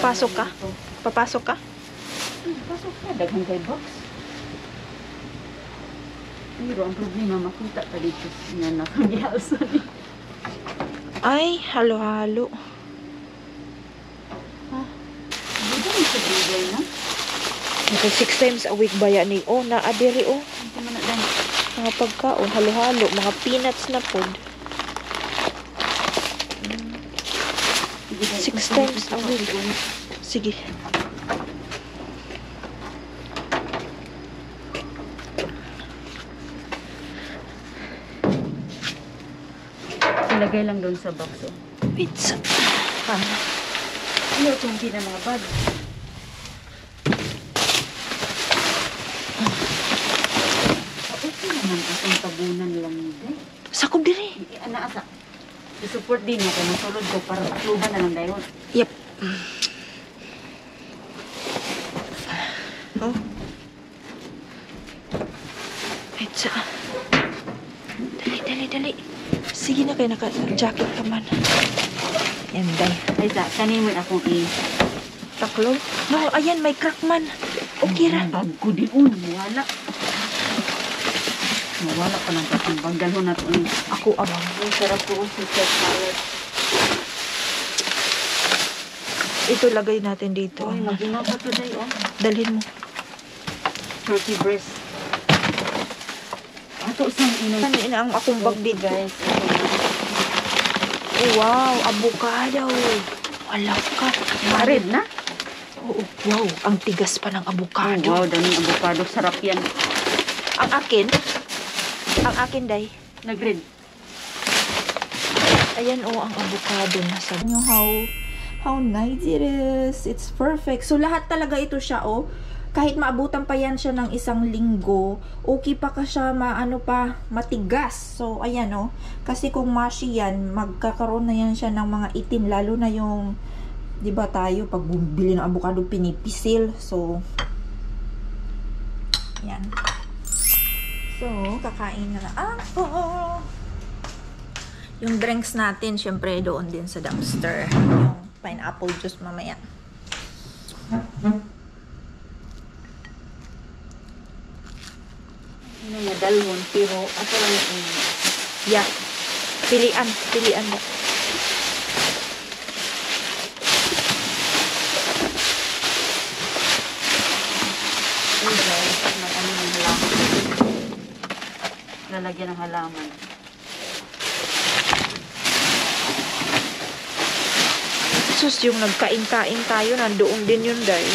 Papasok ka? Papasok ka? Papasok ka, daghan kay box. Pero ang problema, makita ka dito na nakamihalsa niya. Ay, halo-halo. Ah, dito mo sa bigay na? Ito, 6 times a week ba yan eh? Oh, naadiri oh. Mga pagkao, halo-halo, mga peanuts na pod. 6 times a week. Sige. Ilagay lang doon sa box. Oh. Pizza. Ano chunky na mga bag. Okay naman asang tabunan lang nila. Sakop diri. Anaasa. I-support din ako. Masulod ko para kluban na lang dayon. Yep. Oh. Pizza. Dali, dali, dali. Sige na kayo, naka-jacket ka man. Ayan, day. Liza, kanin mo akong i-taklo. No, ayan, may crack man. Okay ra. Bag ko din. Wala. Wala pa ng katimbang. Dalho na ito. Ako, abang. Ang sarap po si Chef Salad. Ito, lagay natin dito. Uy, magina pa today, oh. Dalhin mo. 30 breast. Ato, saan inay? Saan ina ang akong bag dito, guys. Oh, wow. Avocado. Wala ka. Marid na? Oo. Wow. Ang tigas pa ng avocado. Oh, wow, daming avocado. Sarap yan. Ang akin... Ang akin, day. Nag-red. Ayan, oh, ang avocado na sa... How nice it is. It's perfect. So, lahat talaga ito siya, oh. Kahit maabutan pa yan siya ng 1 linggo, okay pa ka siya, maano pa, matigas. So, ayan, oh. Kasi kung mushy yan, magkakaroon na yan siya ng mga itim. Lalo na yung, di ba tayo, pag bumili ng avocado, pinipisil. So, ayan. So, kakain na lang ako. Yung drinks natin, syempre, doon din sa dumpster. Yung pineapple juice mamaya. Ano na, dalawang pero ako lang yung... Yeah. Pilian. Pilian na. Lalagyan ng halaman. Sus, yung nagkain-kain tayo, nandoon din yun, guys.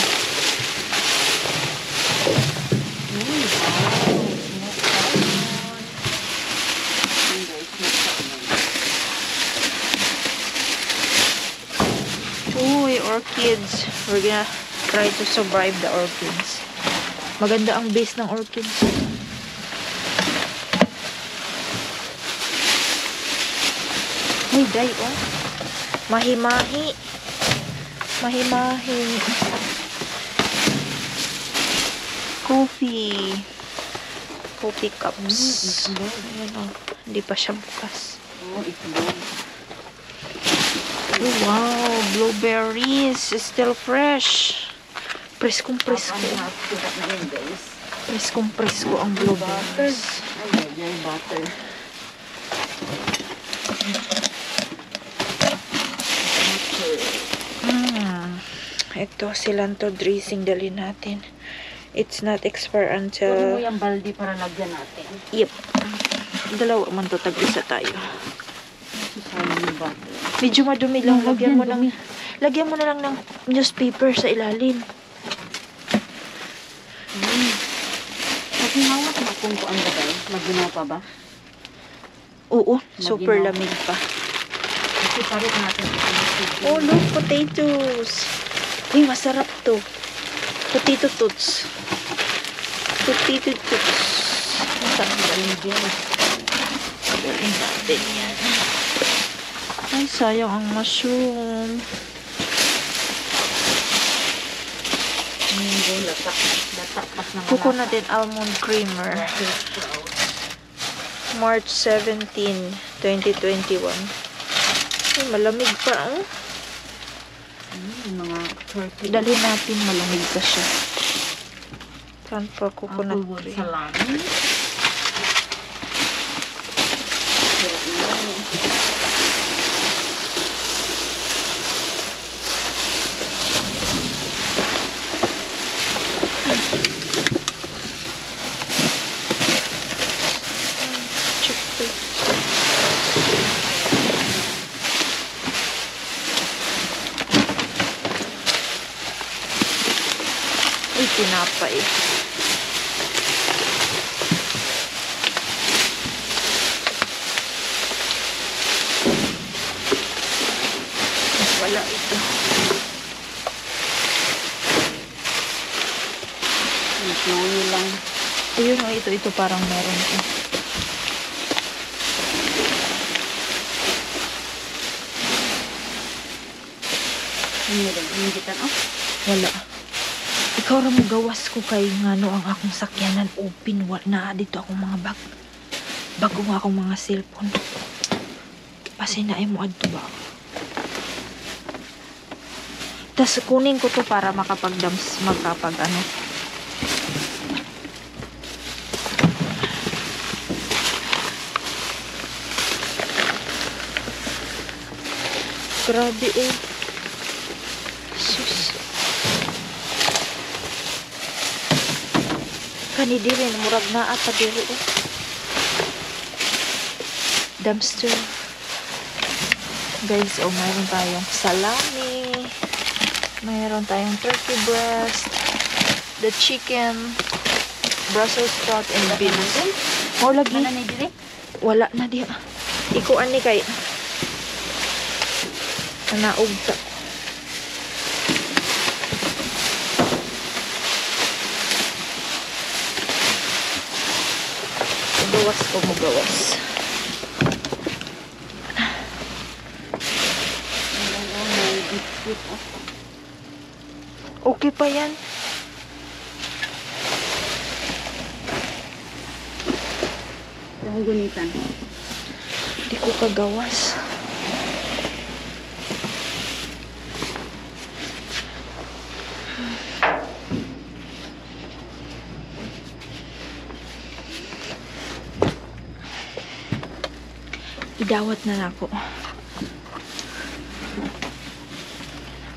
Uy, orchids. We're gonna try to survive the orchids. Maganda ang base ng orchids. Uy, day, oh. Mahimahi. Mahimahi. Coffee. Coffee cups. Ayan, oh. Hindi pa siya bukas. Oh, wow. Blueberries. Still fresh. Preskong-presko. Preskong-presko ang blueberries. Ayan, butter. Ito, cilantro dressing, dalhin natin. It's not expire until... Kunin mo yung balde para lagyan natin. Yep. Dalawa man to, tag-isa tayo. Medyo madumi lang. Lagyan mo ng... Lagyan mo na lang ng newspaper sa ilalim. Maghinawa na kung ang bagay. Maghinawa pa ba? Oo. Super lamig pa. Iparot natin. Oh, look. Potatoes. Uy, masarap to. Potato tots. Potato tots. Masarap daligyan. Pagaling natin yan. Ay, sayang ang mushroom. Latak. Latak pas ng latak. Kuko natin almond creamer. March 17, 2021. Ay, malamig pa, oh. Mga... Dalhin natin, malamig pa siya. Transfer coconut cream. Salami. Tinapa eh. Wala ito. Ito lang. Ayun o, ito parang meron eh. Meron, hingitan o? Wala. Ikaw ra mo gawas ko kay ngano ang akong sakyanan open wala na dito akong mga bag. Bago nga akong mga cellphone. Pasinaay mo adto ba. Tas kunin ko to para makapagdams magkapag ano. Grabe eh. Kani dirin, murag na at padiri eh. Dumpster. Guys, oh, mayroon tayong salami. Mayroon tayong turkey breast. The chicken. Brussels sprout and beans. Oh, lagi. Wala na diri? Wala na diya. Ikuan ni kay. Anaugta. Gawas ko mo gawas. Okay pa yan. Gunitan. Di ko kagawas. Idawat na na ako.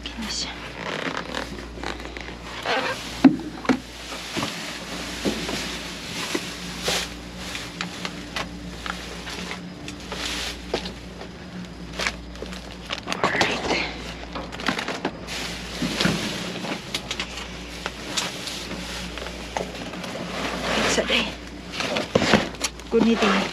Okay na siya. Alright. It's okay. Gunitin eh.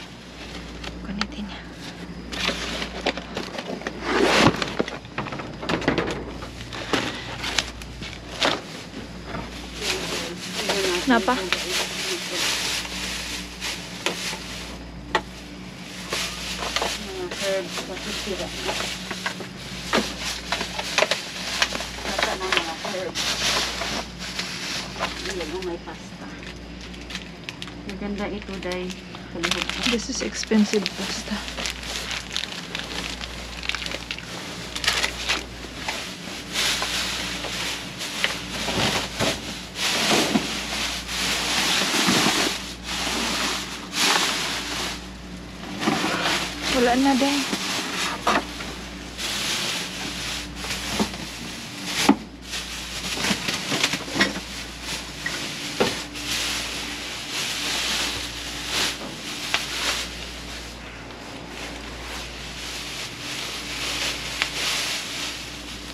Napa? Maganda ito dahil this is expensive pasta. Wala na din.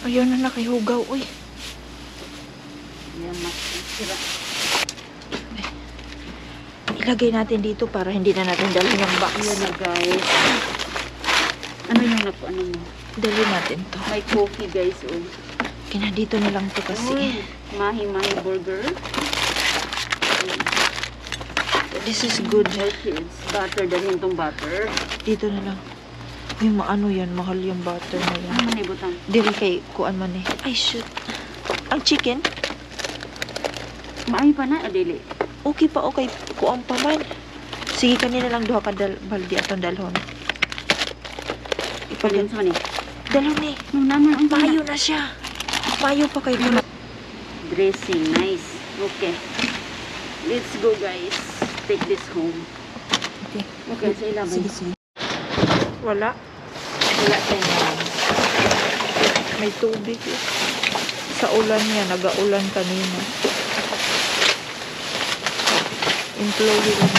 Ayaw na nakihugaw, uy. Ilagay natin dito para hindi na natin dalhin yung box. Ayan na guys. Ano yung naku, ano mo? Dali natin to. May coffee guys, oh. Kina dito na lang to kasi. Mahi-mahi burger. This is good. Butter, dali itong butter. Dito na lang. Ay, maano yan, mahal yung butter na yan. Ano man ibutang? Dali kay kuan man eh. Ay, shoot. Ang chicken? Maay pa na, adili. Okay pa, okay. Kuan pa man. Sige, kanina lang duha ka baldi atong dalhon. Pagyan sa kanil. Dalaw ni. Nung naman ang payo na siya. Papayo pa kayo. Dressing, nice. Okay. Let's go, guys. Take this home. Okay. Okay, sa ilalim. Sige, sige. Wala. Wala tayo. May tubig eh. Sa ulan niya. Nag-aulan kanina. Imploded lang.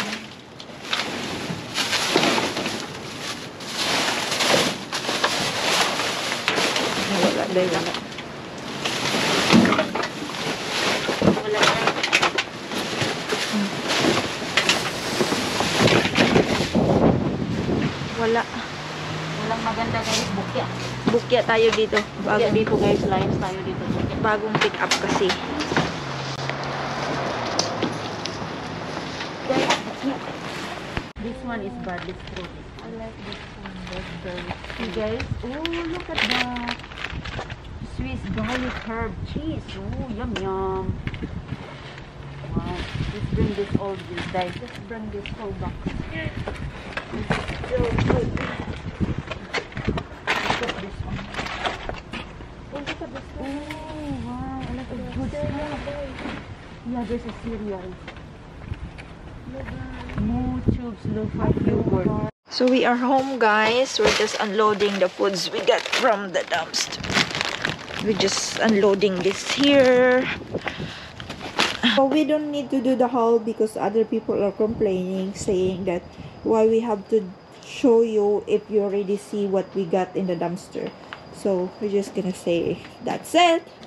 Đây là wala. Walang maganda guys, bukya. Bukya tayo dito. Bukya dito guys, lines tayo dito. Bukya. Bagong pick up kasi. This one is bad, this fruit. I like this one. That's very sweet. You guys, oh look at that. Swiss garlic herb cheese. Oh, yum yum. Wow. Let's bring this all this guys. Let's bring this whole box. It's so good. Look at this one. Oh, look at this one. Oh, wow. I like a good smell. Yeah, there's a cereal. More tubes, low-fat yogurt. So we are home, guys. We're just unloading the foods we got from the dumpster. We're just unloading this here. But we don't need to do the haul because other people are complaining, saying that why we have to show you if you already see what we got in the dumpster. So we're just gonna say that's it.